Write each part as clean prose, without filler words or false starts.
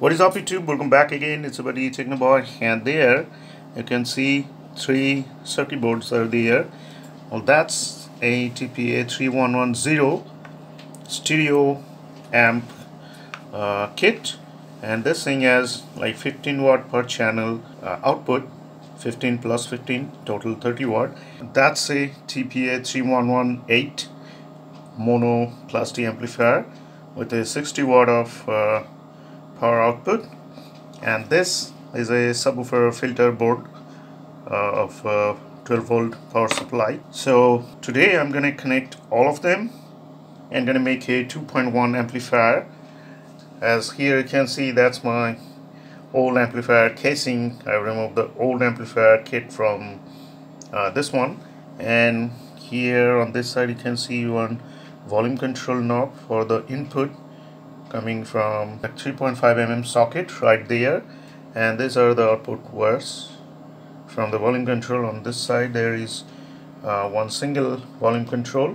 What is up YouTube? Welcome back again. It's about the technoboy, and there you can see three circuit boards are there. Well, that's a TPA3110 stereo amp kit, and this thing has like 15W per channel output, 15 plus 15 total 30W. That's a TPA3118 mono Class D amplifier with a 60W of power output, and this is a subwoofer filter board of 12V power supply. So today I'm gonna connect all of them and gonna make a 2.1 amplifier. As here you can see, that's my old amplifier casing. I removed the old amplifier kit from this one, and here on this side you can see one volume control knob for the input coming from a 3.5 mm socket right there, and these are the output wires from the volume control. On this side there is one single volume control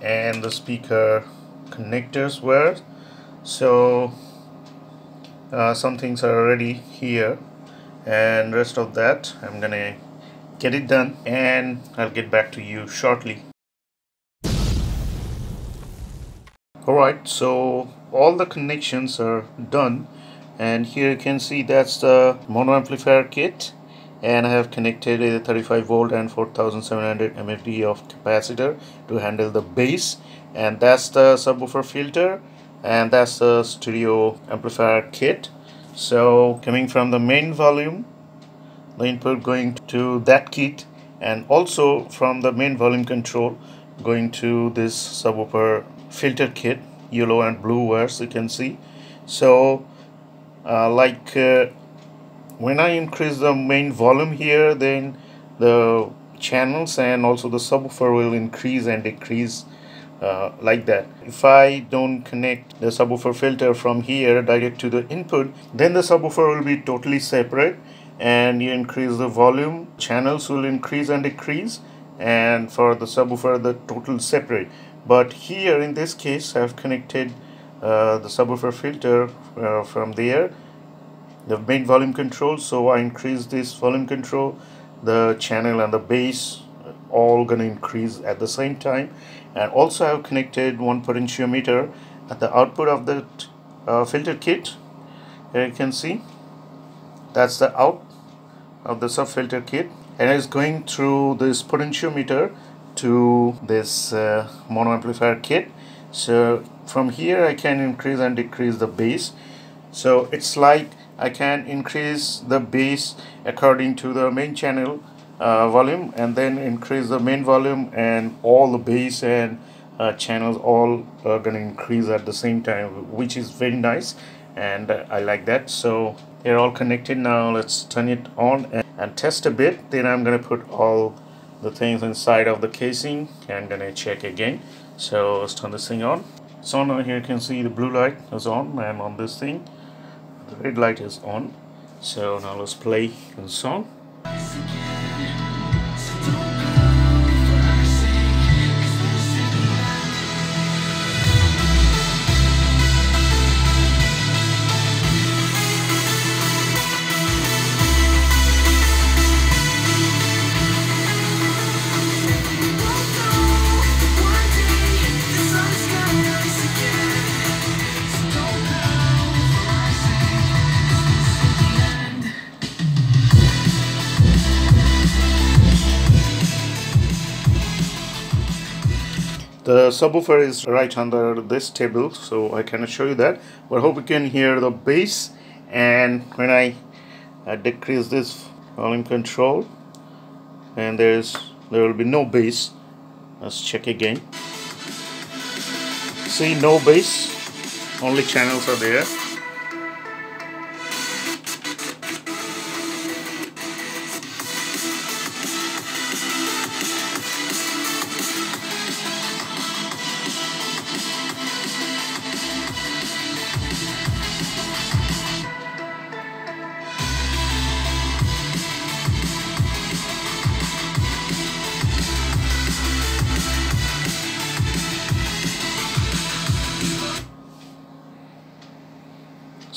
and the speaker connectors were. So some things are already here, and rest of that I'm gonna get it done and I'll get back to you shortly. Alright, so all the connections are done, and here you can see that's the mono amplifier kit, and I have connected a 35V and 4700 mfd of capacitor to handle the bass, and that's the subwoofer filter, and that's the stereo amplifier kit. So coming from the main volume, the input going to that kit, and also from the main volume control going to this subwoofer filter kit, yellow and blue wires you can see. So when I increase the main volume here, then the channels and also the subwoofer will increase and decrease like that. If I don't connect the subwoofer filter from here direct to the input, then the subwoofer will be totally separate, and you increase the volume, channels will increase and decrease, and for the subwoofer the total separate. But here in this case I've connected the subwoofer filter from there, the main volume control, so I increase this volume control, the channel and the bass all gonna increase at the same time. And also I've connected one potentiometer at the output of the filter kit. Here you can see that's the out of the sub filter kit, and it's going through this potentiometer to this mono amplifier kit. So from here I can increase and decrease the bass, so it's like I can increase the bass according to the main channel volume, and then increase the main volume, and all the bass and channels all are going to increase at the same time, which is very nice, and I like that. So they're all connected now. Let's turn it on and test a bit, then I'm going to put all the things inside of the casing and I'm going to check again. So let's turn this thing on. So now here you can see the blue light is on, and on this thing the red light is on. So now let's play the song. The subwoofer is right under this table, so I cannot show you that, but I hope you can hear the bass. And when I decrease this volume control, and there will be no bass. Let's check again. See, no bass, only channels are there.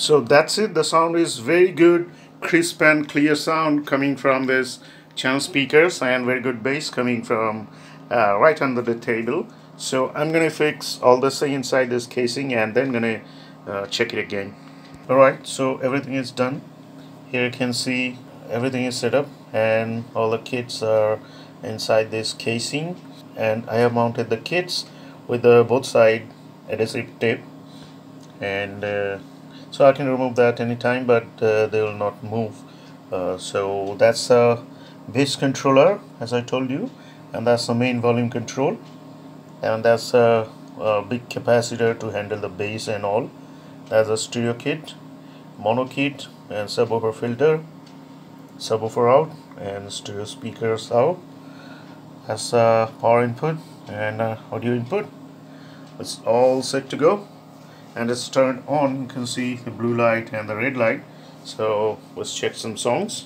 So that's it. The sound is very good, crisp and clear sound coming from this channel speakers, and very good bass coming from right under the table. So I'm gonna fix all this thing inside this casing and then gonna check it again. Alright, so everything is done. Here you can see everything is set up and all the kits are inside this casing, and I have mounted the kits with the both side adhesive tape, and so I can remove that anytime, but they will not move. So that's a bass controller, as I told you, and that's the main volume control, and that's a big capacitor to handle the bass and all. That's a stereo kit, mono kit, and subwoofer filter, subwoofer out, and stereo speakers out. That's a power input and audio input. It's all set to go, and it's turned on. You can see the blue light and the red light. So let's check some songs.